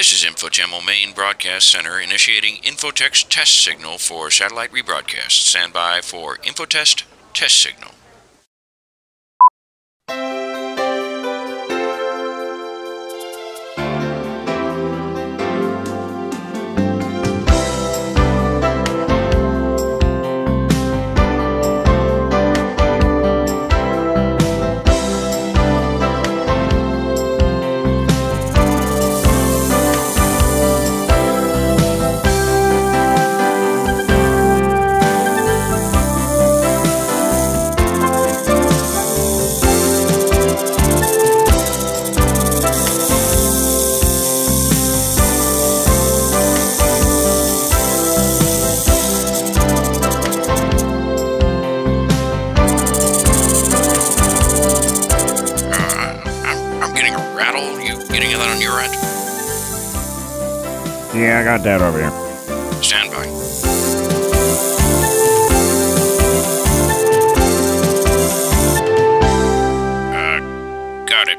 This is InfoChammel Main Broadcast Center initiating InfoText test signal for satellite rebroadcast. Stand by for InfoTest test signal. Yeah, I got that over here. Stand by. Got it.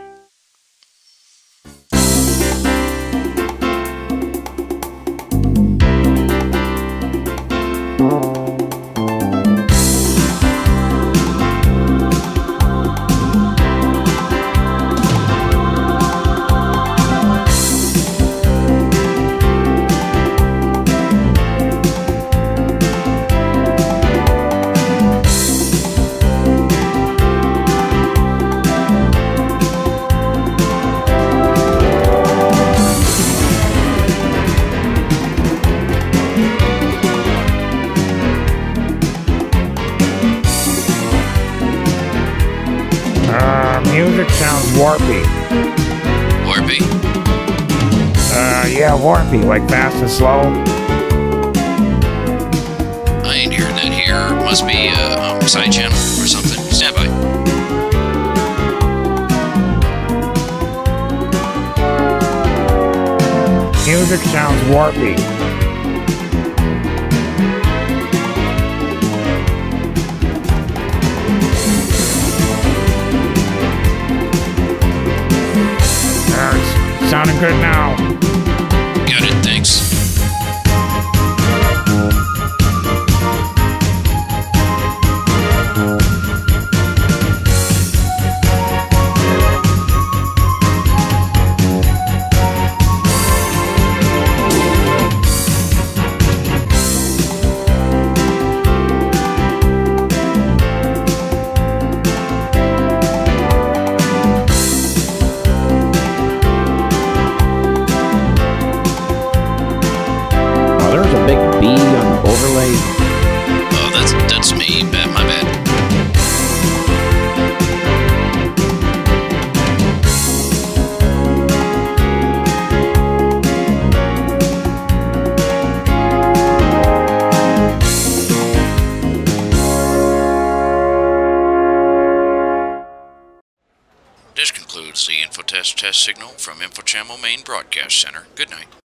Music sounds warpy. Warpy? Yeah, warpy, like fast and slow. I ain't hearing that here. Must be a side channel or something. Stand by. Music sounds warpy. Sounding good now. Got it, thanks. That's me, my bad. This concludes the InfoTest test signal from InfoChammel Main Broadcast Center. Good night.